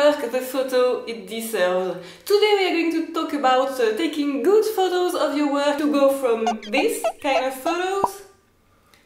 work the photo it deserves. Today we are going to talk about taking good photos of your work to go from this kind of photos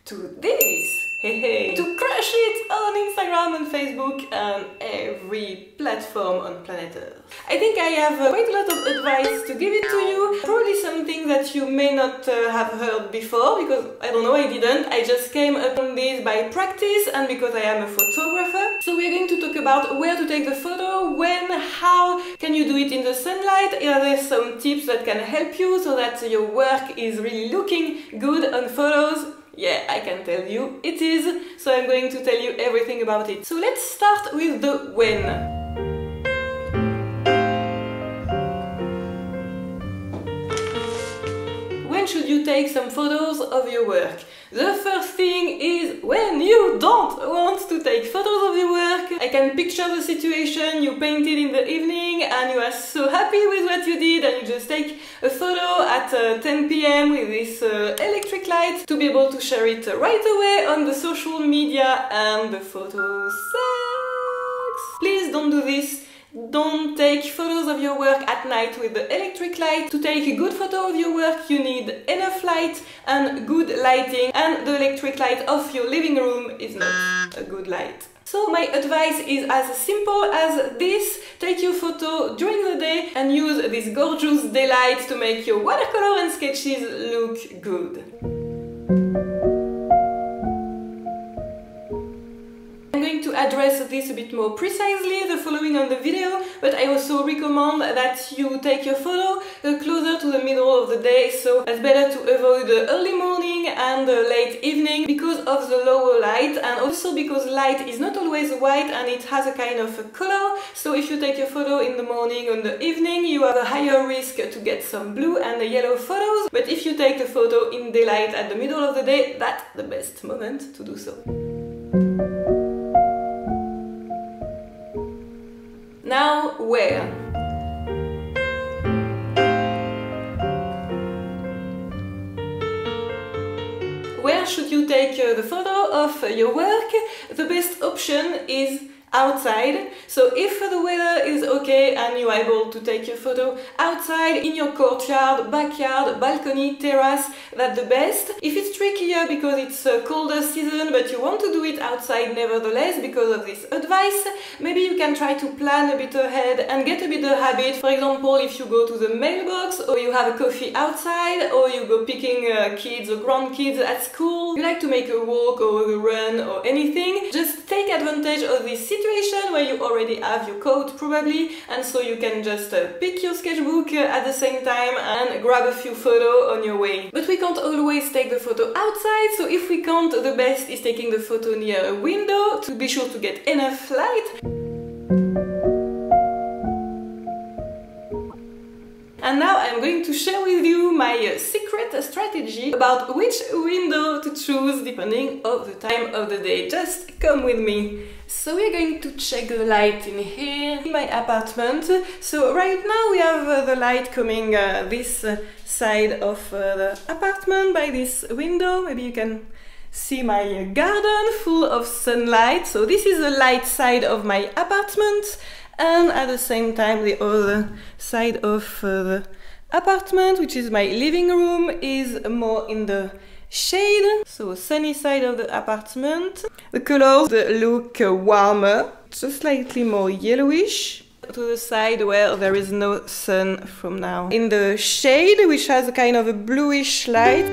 to this. Hey, hey. To crush it on Instagram and Facebook and every platform on planet Earth. I think I have quite a lot of advice to give it to you. Probably something that you may not have heard before, because I don't know, I didn't. I just came upon this by practice and because I am a photographer. So we're going to talk about where to take the photo, when, how can you do it in the sunlight. Are there some tips that can help you so that your work is really looking good on photos? Yeah, I can tell you it is, so I'm going to tell you everything about it. So let's start with the when. When should you take some photos of your work? The first thing is when you don't want to take photos of your work. I can picture the situation, you painted in the evening and you are so happy with what you did and you just take a photo at 10 p.m. with this electric light to be able to share it right away on the social media, and the photo sucks. Please don't do this. Don't take photos of your work at night with the electric light. To take a good photo of your work you need enough light and good lighting, and the electric light of your living room is not a good light. So my advice is as simple as this. Take your photo during the day and use this gorgeous daylight to make your watercolor and sketches look good. Address this a bit more precisely, the following on the video, but I also recommend that you take your photo closer to the middle of the day, so it's better to avoid the early morning and the late evening because of the lower light, and also because light is not always white and it has a kind of a color, so if you take your photo in the morning or the evening you have a higher risk to get some blue and yellow photos, but if you take the photo in daylight at the middle of the day, that's the best moment to do so. Now, where? Where should you take the photo of your work? The best option is outside. So if the weather is okay and you are able to take your photo outside, in your courtyard, backyard, balcony, terrace, that's the best. If it's trickier because it's a colder season but you want to do it outside nevertheless because of this advice, maybe you can try to plan a bit ahead and get a bit of habit. For example, if you go to the mailbox or you have a coffee outside or you go picking kids or grandkids at school, you like to make a walk or a run or anything, just take advantage of this situation where you already have your coat probably, and so you can just pick your sketchbook at the same time and grab a few photos on your way. But we can't always take the photo outside, so if we can't, the best is taking the photo near a window to be sure to get enough light. And now I'm going to share with you my secret strategy about which window to choose depending on the time of the day. Just come with me. So we're going to check the light in here, in my apartment. So right now we have the light coming this side of the apartment by this window. Maybe you can see my garden full of sunlight. So this is the light side of my apartment. And at the same time the other side of the apartment, which is my living room, is more in the shade, so sunny side of the apartment. The colors look warmer, just slightly more yellowish, to the side where there is no sun from now. In the shade, which has a kind of a bluish light.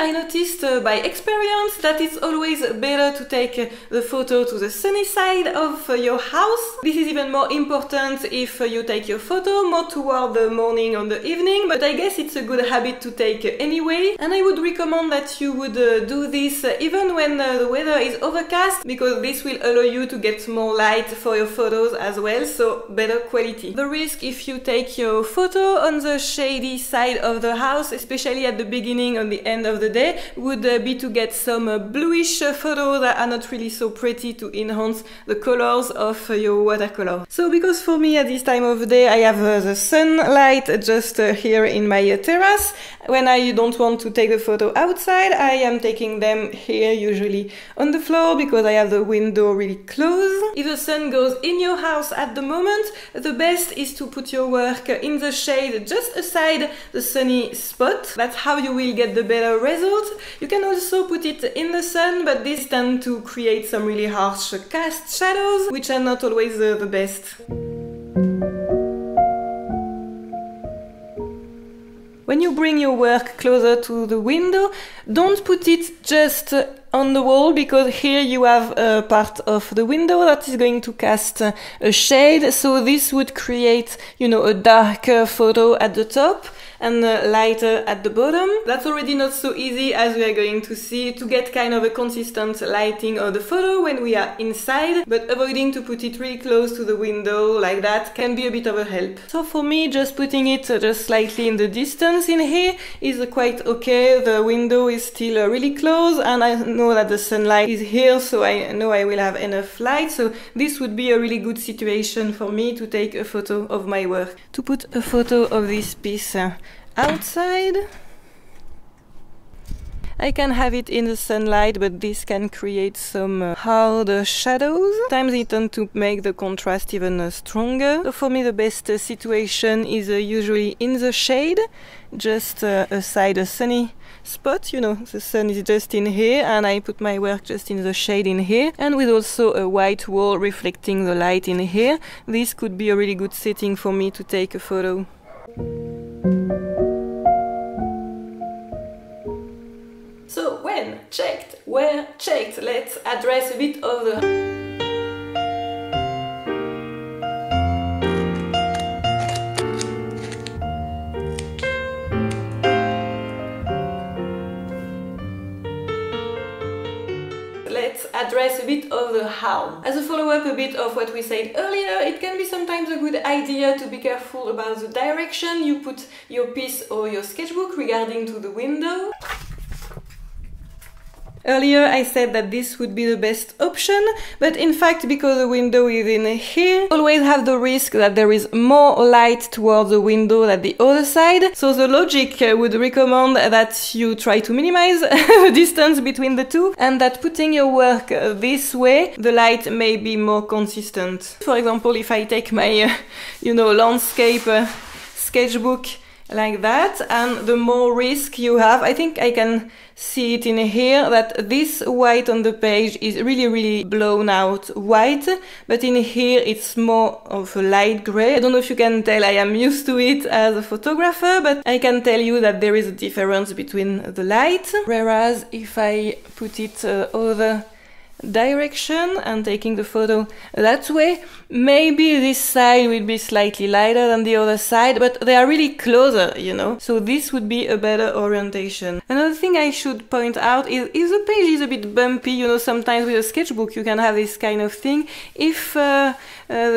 I noticed by experience that it's always better to take the photo to the sunny side of your house. This is even more important if you take your photo more toward the morning or the evening, but I guess it's a good habit to take anyway. And I would recommend that you would do this even when the weather is overcast, because this will allow you to get more light for your photos as well, so better quality. The risk if you take your photo on the shady side of the house, especially at the beginning or the end of the day, day would be to get some bluish photos that are not really so pretty to enhance the colors of your watercolor. So because for me at this time of the day I have the sunlight just here in my terrace, when I don't want to take the photo outside, I am taking them here, usually on the floor, because I have the window really close. If the sun goes in your house at the moment, the best is to put your work in the shade just aside the sunny spot. That's how you will get the better results. You can also put it in the sun, but this tends to create some really harsh cast shadows, which are not always the best. When you bring your work closer to the window, don't put it just on the wall, because here you have a part of the window that is going to cast a shade, so this would create, you know, a darker photo at the top and lighter at the bottom. That's already not so easy, as we are going to see, to get kind of a consistent lighting of the photo when we are inside, but avoiding to put it really close to the window like that can be a bit of a help. So for me, just putting it just slightly in the distance in here is quite okay. The window is still really close, and I know that the sunlight is here, so I know I will have enough light, so this would be a really good situation for me to take a photo of my work. To put a photo of this piece outside, I can have it in the sunlight, but this can create some harder shadows. Sometimes it tends to make the contrast even stronger. So for me the best situation is usually in the shade, just aside a sunny spot. You know, the sun is just in here, and I put my work just in the shade in here, and with also a white wall reflecting the light in here. This could be a really good setting for me to take a photo. So when checked, where checked, let's address a bit of the... address a bit of the how. As a follow-up a bit of what we said earlier, it can be sometimes a good idea to be careful about the direction you put your piece or your sketchbook regarding to the window. Earlier I said that this would be the best option, but in fact, because the window is in here, always have the risk that there is more light towards the window than the other side. So the logic would recommend that you try to minimize the distance between the two, and that putting your work this way, the light may be more consistent. For example, if I take my, you know, landscape sketchbook like that, and the more risk you have, I think I can see it in here, that this white on the page is really blown out white, but in here it's more of a light gray. I don't know if you can tell, I am used to it as a photographer, but I can tell you that there is a difference between the light. Whereas if I put it over direction and taking the photo that way, maybe this side will be slightly lighter than the other side, but they are really closer, you know, so this would be a better orientation. Another thing I should point out is if the page is a bit bumpy, you know, sometimes with a sketchbook you can have this kind of thing. If the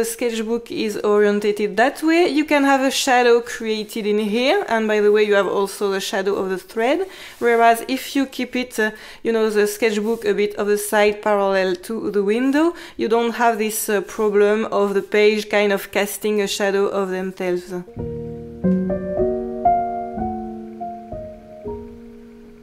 sketchbook is orientated that way, you can have a shadow created in here, and by the way you have also the shadow of the thread. Whereas if you keep it, you know, the sketchbook a bit of the side parallel to the window, you don't have this problem of the page kind of casting a shadow of themselves.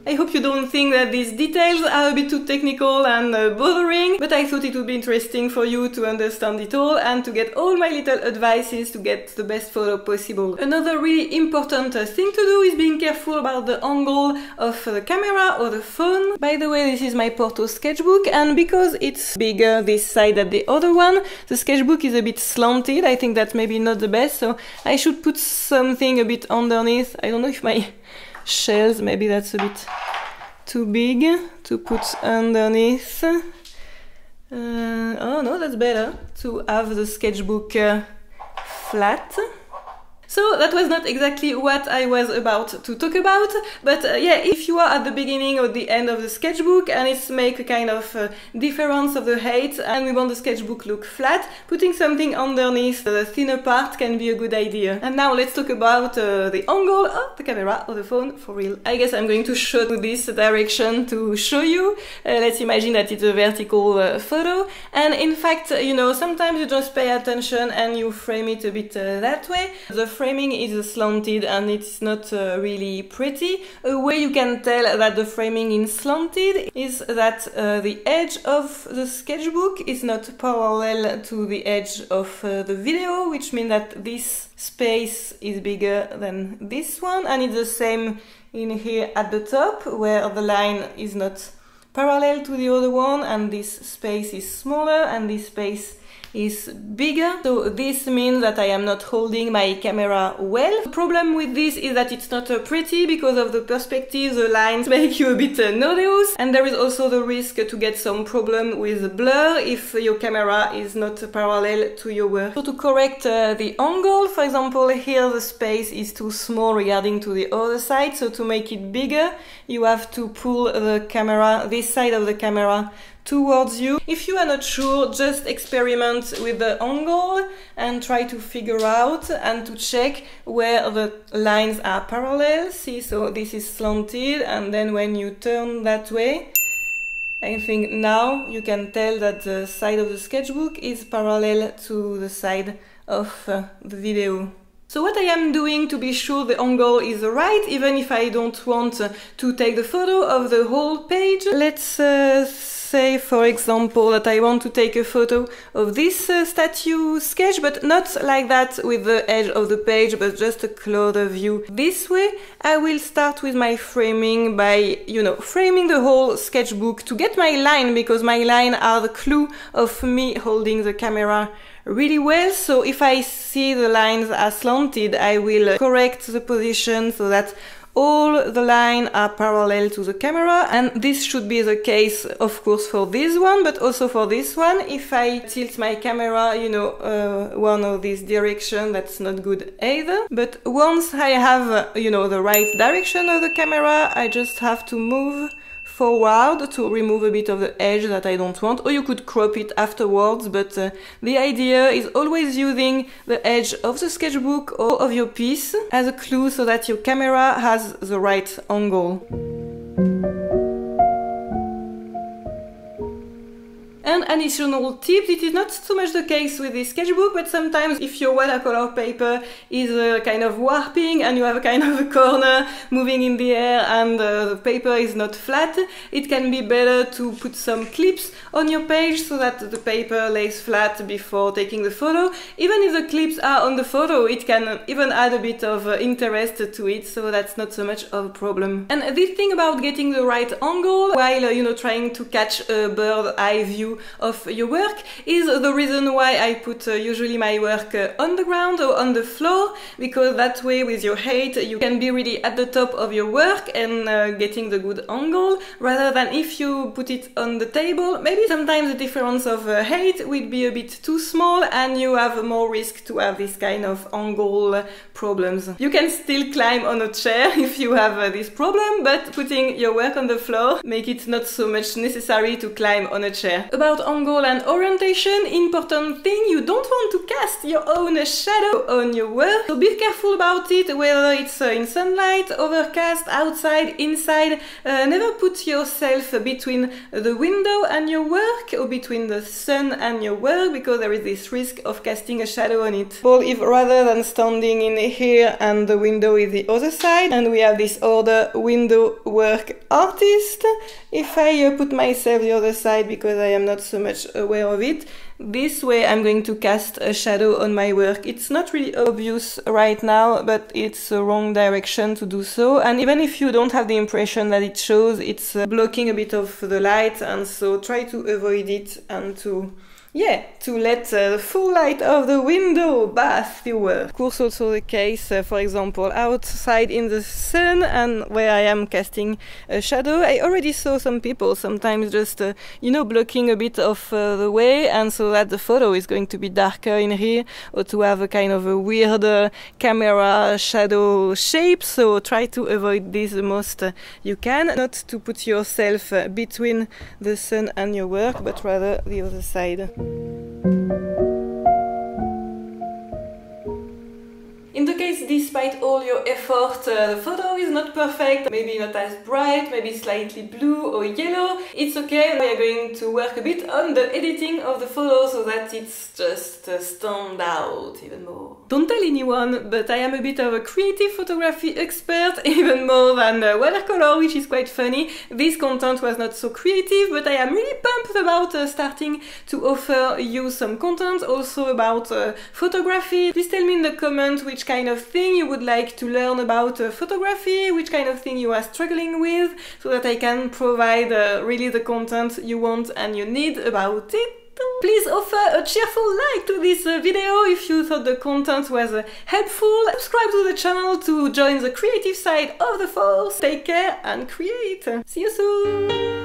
I hope you don't think that these details are a bit too technical and bothering, but I thought it would be interesting for you to understand it all and to get all my little advices to get the best photo possible. Another really important thing to do is being careful about the angle of the camera or the phone. By the way, this is my Porto sketchbook, and because it's bigger this side than the other one, the sketchbook is a bit slanted. I think that's maybe not the best, so I should put something a bit underneath. I don't know if my shells, maybe that's a bit too big to put underneath. Oh no, that's better, to have the sketchbook flat. So that was not exactly what I was about to talk about, but yeah, if you are at the beginning or the end of the sketchbook and it's make a kind of difference of the height and we want the sketchbook look flat, putting something underneath the thinner part can be a good idea. And now let's talk about the angle of the camera or the phone for real. I guess I'm going to show to this direction to show you. Let's imagine that it's a vertical photo, and in fact, you know, sometimes you just pay attention and you frame it a bit that way. The framing is slanted and it's not really pretty. A way you can tell that the framing is slanted is that the edge of the sketchbook is not parallel to the edge of the video, which means that this space is bigger than this one, and it's the same in here at the top where the line is not parallel to the other one and this space is smaller and this space is bigger. So this means that I am not holding my camera well. The problem with this is that it's not pretty because of the perspective, the lines make you a bit nauseous, and there is also the risk to get some problem with blur if your camera is not parallel to your work. So to correct the angle, for example, here the space is too small regarding to the other side, so to make it bigger you have to pull the camera, this side of the camera, towards you. If you are not sure, just experiment with the angle and try to figure out and to check where the lines are parallel. See, so this is slanted, and then when you turn that way, I think now you can tell that the side of the sketchbook is parallel to the side of the video. So what I am doing to be sure the angle is right, even if I don't want to take the photo of the whole page, let's say, for example, that I want to take a photo of this statue sketch, but not like that with the edge of the page, but just a closer view. This way, I will start with my framing by, you know, framing the whole sketchbook to get my line, because my line are the clue of me holding the camera really well. So if I see the lines are slanted, I will correct the position so that all the lines are parallel to the camera, and this should be the case, of course, for this one, but also for this one. If I tilt my camera, you know, one of these directions, that's not good either. But once I have, you know, the right direction of the camera, I just have to move forward to remove a bit of the edge that I don't want, or you could crop it afterwards, but the idea is always using the edge of the sketchbook or of your piece as a clue so that your camera has the right angle. An additional tip, it is not so much the case with this sketchbook, but sometimes if your watercolor paper is kind of warping and you have a kind of a corner moving in the air and the paper is not flat, it can be better to put some clips on your page so that the paper lays flat before taking the photo. Even if the clips are on the photo, it can even add a bit of interest to it, so that's not so much of a problem. And this thing about getting the right angle while you know, trying to catch a bird's eye view of your work is the reason why I put usually my work on the ground or on the floor, because that way with your height you can be really at the top of your work and getting the good angle, rather than if you put it on the table. Maybe sometimes the difference of height will be a bit too small and you have more risk to have this kind of angle problems. You can still climb on a chair if you have this problem, but putting your work on the floor make it not so much necessary to climb on a chair. About angle and orientation, important thing, you don't want to cast your own shadow on your work, so be careful about it, whether it's in sunlight, overcast, outside, inside. Never put yourself between the window and your work, or between the sun and your work, because there is this risk of casting a shadow on it. Well, if rather than standing in here and the window is the other side, and we have this order window work artist, if I put myself the other side because I am not so much aware of it, this way I'm going to cast a shadow on my work. It's not really obvious right now, but it's the wrong direction to do so, and even if you don't have the impression that it shows, it's blocking a bit of the light, and so try to avoid it and to Yeah, to let the full light of the window bath you were. Of course also the case, for example, outside in the sun and where I am casting a shadow. I already saw some people sometimes just, you know, blocking a bit of the way, and so that the photo is going to be darker in here, or to have a kind of a weird camera shadow shape. So try to avoid this the most you can, not to put yourself between the sun and your work, but rather the other side. In the case, despite all your effort, the photo is not perfect, maybe not as bright, maybe slightly blue or yellow, it's okay. We are going to work a bit on the editing of the photo so that it's just stand out even more. Don't tell anyone, but I am a bit of a creative photography expert, even more than watercolor, which is quite funny. This content was not so creative, but I am really pumped about starting to offer you some content also about photography. Please tell me in the comments which kind of thing you would like to learn about photography, which kind of thing you are struggling with, so that I can provide really the content you want and you need about it. Please offer a cheerful like to this video if you thought the content was helpful. Subscribe to the channel to join the creative side of the force. Take care and create! See you soon!